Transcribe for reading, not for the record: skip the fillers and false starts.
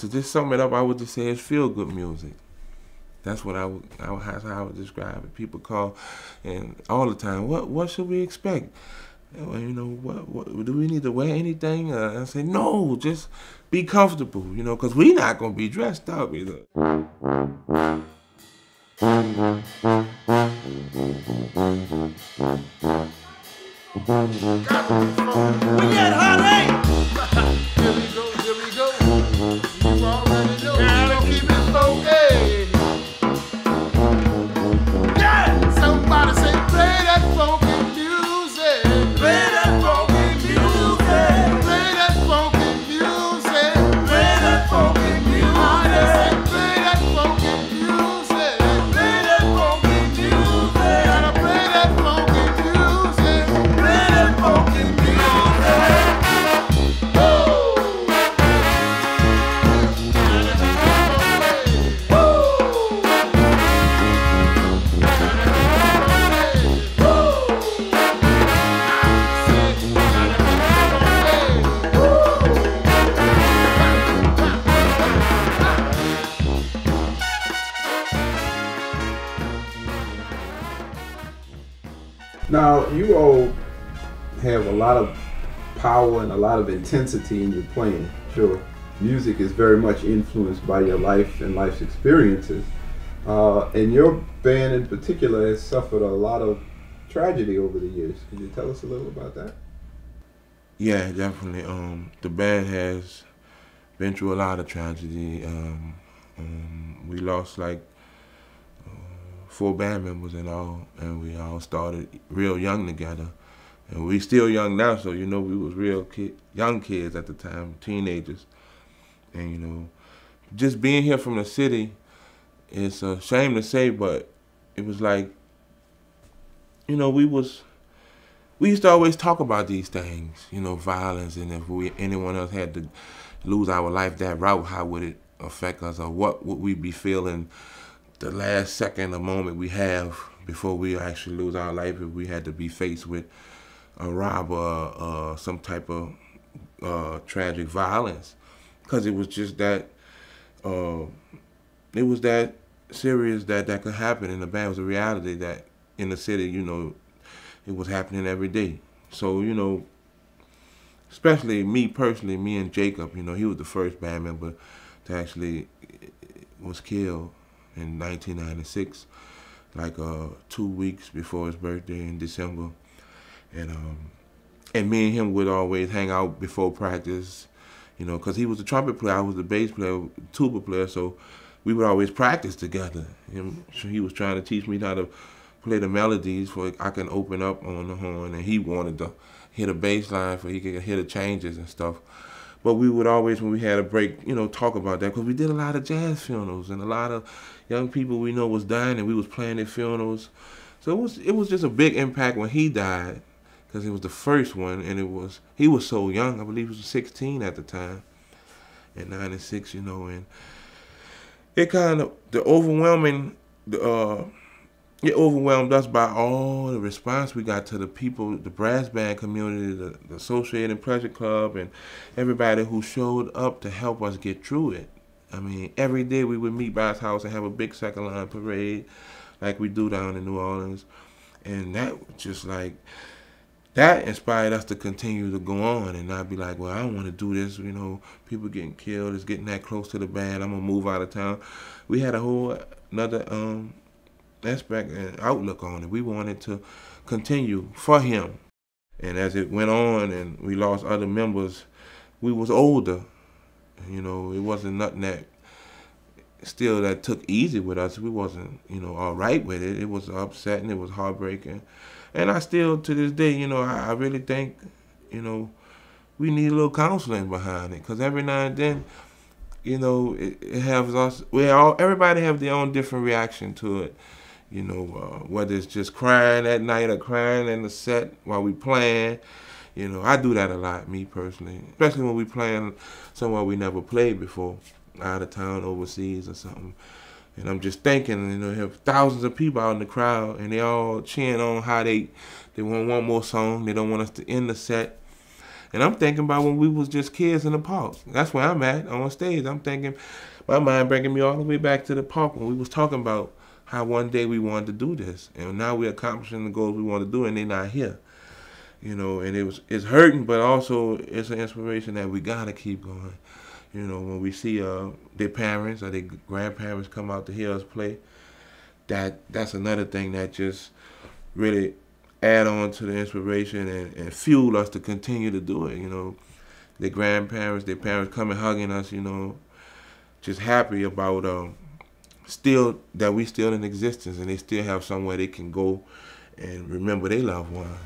to just sum it up, I would just say it's feel good music. That's what I would describe it. People call and all the time, what should we expect? You know, what do we need to wear anything? I say, no, just be comfortable, you know, because we're not going to be dressed up either. Now, you all have a lot of power and a lot of intensity in your playing. Sure, music is very much influenced by your life and life's experiences. And your band in particular has suffered a lot of tragedy over the years. Can you tell us a little about that? Yeah, definitely. The band has been through a lot of tragedy. We lost like 4 band members and all, and we all started real young together, and we still young now, so you know we was real young kids at the time, teenagers. And you know, just being here from the city, it's a shame to say, but it was like, you know, we used to always talk about these things, you know, violence, and if anyone else had to lose our life that route, how would it affect us, or what would we be feeling the last second, the moment we have before we actually lose our life, if we had to be faced with a robber or some type of tragic violence. Because it was just that, it was that serious that could happen, and the band was a reality that in the city, you know, it was happening every day. So, you know, especially me personally, me and Jacob, you know, he was the first band member to actually was killed in 1996, like 2 weeks before his birthday in December. And me and him would always hang out before practice, you know, because he was the trumpet player, I was the bass player, tuba player, so we would always practice together. He was trying to teach me how to play the melodies for I can open up on the horn, and he wanted to hit a bass line for he could hear the changes and stuff. But we would always, when we had a break, you know, talk about that, because we did a lot of jazz funerals, and a lot of young people we know was dying, and we was playing at funerals. So it was just a big impact when he died, because it was the first one, and he was so young. I believe he was 16 at the time, in 96, you know, and it kind of, it overwhelmed us by all the response we got to the people, the brass band community, the Associated and Pleasure Club, and everybody who showed up to help us get through it. I mean, every day we would meet by his house and have a big second line parade like we do down in New Orleans. And that just like, that inspired us to continue to go on and not be like, well, I don't want to do this, you know, people getting killed, it's getting that close to the band, I'm going to move out of town. We had a whole another aspect and outlook on it. We wanted to continue for him. And as it went on and we lost other members, we was older. You know, it wasn't nothing that still that took easy with us. We wasn't, you know, all right with it. It was upsetting, it was heartbreaking. And I still, to this day, you know, I really think, you know, we need a little counseling behind it, because every now and then, you know, it has us, everybody have their own different reaction to it. You know, whether it's just crying at night or crying in the set while we playing. You know, I do that a lot, me personally. Especially when we playing somewhere we never played before, out of town, overseas or something. And I'm just thinking, you know, you have thousands of people out in the crowd and they all cheering on how they want one more song, they don't want us to end the set. And I'm thinking about when we was just kids in the park. That's where I'm at on stage. I'm thinking, my mind bringing me all the way back to the park when we was talking about how one day we wanted to do this. And now we're accomplishing the goals we want to do and they're not here. You know, and it's hurting, but also it's an inspiration that we got to keep going. You know, when we see their parents or their grandparents come out to hear us play, that's another thing that just really add on to the inspiration and fuel us to continue to do it, you know. Their grandparents, their parents coming hugging us, you know, just happy about that we still in existence and they still have somewhere they can go and remember their loved ones.